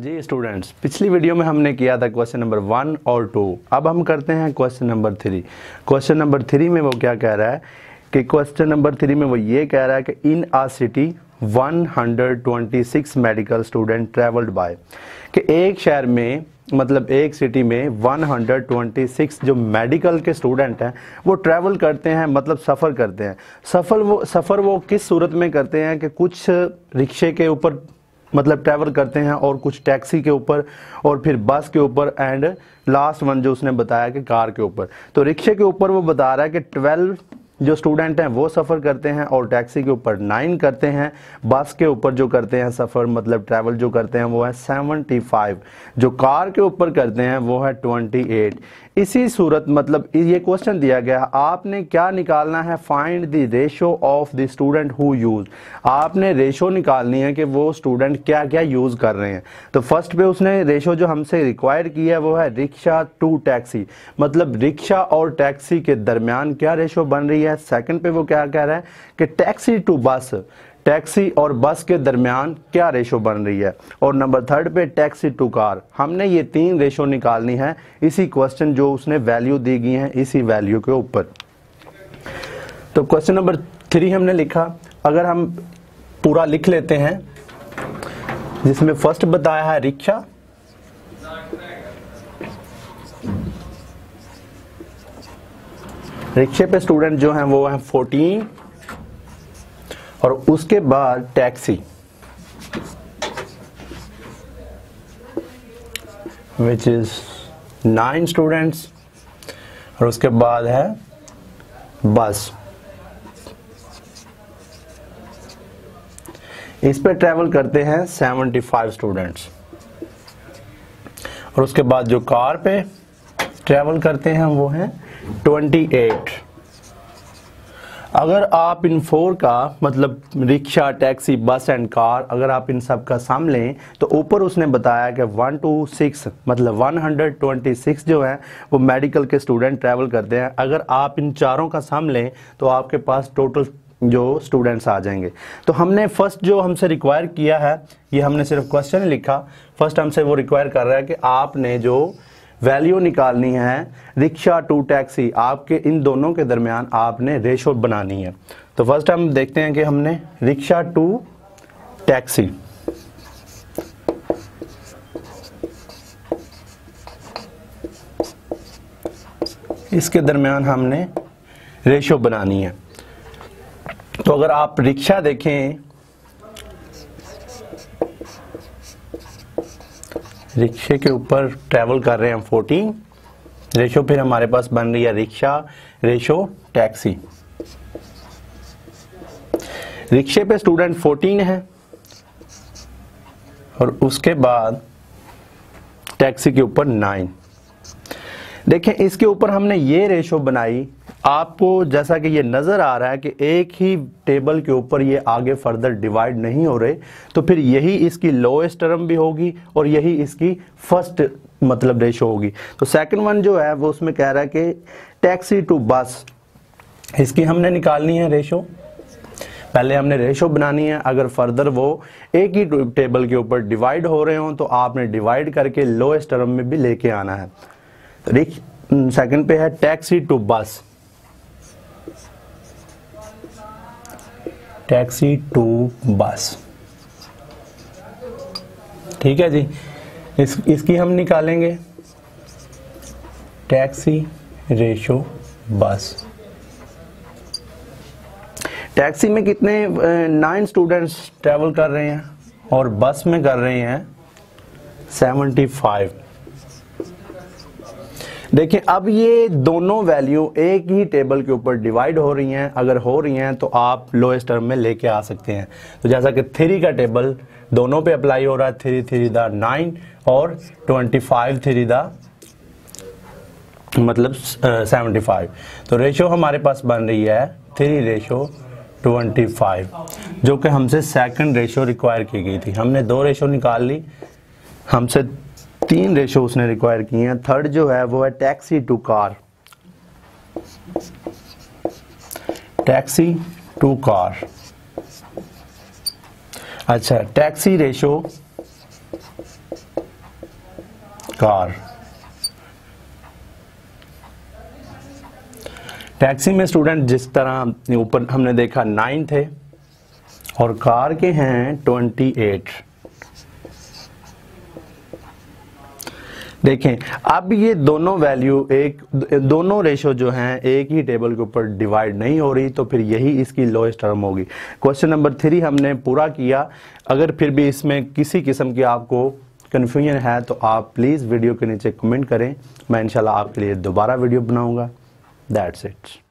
जी students, पिछली video में हमने किया था क्वेश्चन नंबर 1 और 2। अब हम करते हैं क्वेश्चन नंबर 3। क्वेश्चन नंबर 3 में वो क्या कह रहा है कि क्वेश्चन नंबर 3 में वो ये कह रहा है कि in a city 126 medical student travelled by, कि एक शहर में मतलब एक सिटी में 126 जो मेडिकल के स्टूडेंट हैं वो ट्रैवल करते हैं, मतलब सफ़र करते हैं। सफ़र वो किस सूरत में करते हैं कि कुछ रिक्शे के ऊपर मतलब ट्रैवल करते हैं और कुछ टैक्सी के ऊपर और फिर बस के ऊपर एंड लास्ट वन जो उसने बताया कि कार के ऊपर। तो रिक्शे के ऊपर वो बता रहा है कि 12 जो स्टूडेंट हैं वो सफ़र करते हैं और टैक्सी के ऊपर 9 करते हैं। बस के ऊपर जो करते हैं सफ़र मतलब ट्रैवल जो करते हैं वो है 75, जो कार के ऊपर करते हैं वो है 28। इसी सूरत मतलब ये क्वेश्चन दिया गया, आपने क्या निकालना है? Find the ratio of the student who use. आपने रेशो निकालनी है कि वो स्टूडेंट क्या क्या यूज़ कर रहे हैं। तो फर्स्ट पे उसने रेशो जो हमसे रिक्वायर किया है वो है रिक्शा टू टैक्सी, मतलब रिक्शा और टैक्सी के दरमियान क्या रेशो बन रही है। सेकंड पे वो क्या कह रहा है कि टैक्सी टू बस, टैक्सी और बस के दरमियान क्या रेशो बन रही है। और नंबर थर्ड पे टैक्सी टू कार। हमने ये 3 रेशो निकालनी है इसी क्वेश्चन जो उसने वैल्यू दी गई है इसी वैल्यू के ऊपर। तो क्वेश्चन नंबर 3 हमने लिखा। अगर हम पूरा लिख लेते हैं जिसमें फर्स्ट बताया है रिक्शा, रिक्शे पे स्टूडेंट जो हैं वो हैं 14 और उसके बाद टैक्सी विच इज 9 स्टूडेंट्स और उसके बाद है बस। इस पे ट्रैवल करते हैं 75 स्टूडेंट्स और उसके बाद जो कार पे ट्रैवल करते हैं वो हैं 28। अगर आप इन 4 का मतलब rickshaw, taxi, bus and car, अगर आप इन सब का सम लें तो ऊपर उसने बताया कि 126 मतलब 126 जो हैं वो मेडिकल के स्टूडेंट ट्रैवल करते हैं। अगर आप इन चारों का सम लें तो आपके पास टोटल जो स्टूडेंट्स आ जाएंगे। तो हमने फर्स्ट जो हमसे रिक्वायर किया है, ये हमने सिर्फ क्वेश्चन लिखा। फर्स्ट हमसे वो रिक्वायर कर रहा है कि आपने जो वैल्यू निकालनी है रिक्शा टू टैक्सी, आपके इन दोनों के दरमियान आपने रेशो बनानी है। तो फर्स्ट हम देखते हैं कि हमने रिक्शा टू टैक्सी, इसके दरमियान हमने रेशो बनानी है। तो अगर आप रिक्शा देखें, रिक्शे के ऊपर ट्रैवल कर रहे हैं 14 रेशो, फिर हमारे पास बन रही है रिक्शा रेशो टैक्सी। रिक्शे पे स्टूडेंट 14 है और उसके बाद टैक्सी के ऊपर 9। देखें इसके ऊपर हमने ये रेशो बनाई, आपको जैसा कि ये नज़र आ रहा है कि एक ही टेबल के ऊपर ये आगे फर्दर डिवाइड नहीं हो रहे, तो फिर यही इसकी लोएस्ट टर्म भी होगी और यही इसकी फर्स्ट मतलब रेशो होगी। तो सेकंड वन जो है वो उसमें कह रहा है कि टैक्सी टू बस, इसकी हमने निकालनी है रेशो। पहले हमने रेशो बनानी है, अगर फर्दर वो एक ही टेबल के ऊपर डिवाइड हो रहे हों तो आपने डिवाइड करके लोएस्ट टर्म में भी लेके आना है। सेकंड पे है taxi to bus, taxi to bus, ठीक है जी। इसकी हम निकालेंगे टैक्सी रेशो बस। टैक्सी में कितने 9 स्टूडेंट्स ट्रैवल कर रहे हैं और बस में कर रहे हैं 75। देखिए अब ये दोनों वैल्यू एक ही टेबल के ऊपर डिवाइड हो रही हैं, अगर हो रही हैं तो आप लोएस्ट टर्म में लेके आ सकते हैं। तो जैसा कि 3 का टेबल दोनों पे अप्लाई हो रहा है, 3 3 दा 9 और 25 3 दा मतलब 75। तो रेशो हमारे पास बन रही है 3 रेशो 25, जो कि हमसे सेकंड रेशो रिक्वायर की गई थी। हमने 2 रेशो निकाल ली, हमसे 3 रेशो उसने रिक्वायर किए हैं। थर्ड जो है वो है taxi to car, taxi to car. अच्छा, टैक्सी रेशो कार। टैक्सी में स्टूडेंट जिस तरह ऊपर हमने देखा 9 थे और कार के हैं 28। देखें अब ये दोनों वैल्यू दोनों रेशो जो हैं एक ही टेबल के ऊपर डिवाइड नहीं हो रही, तो फिर यही इसकी लोएस्ट टर्म होगी। क्वेश्चन नंबर 3 हमने पूरा किया। अगर फिर भी इसमें किसी किस्म की आपको कन्फ्यूजन है तो आप प्लीज़ वीडियो के नीचे कमेंट करें, मैं इंशाल्लाह आपके लिए दोबारा वीडियो बनाऊंगा। That's it.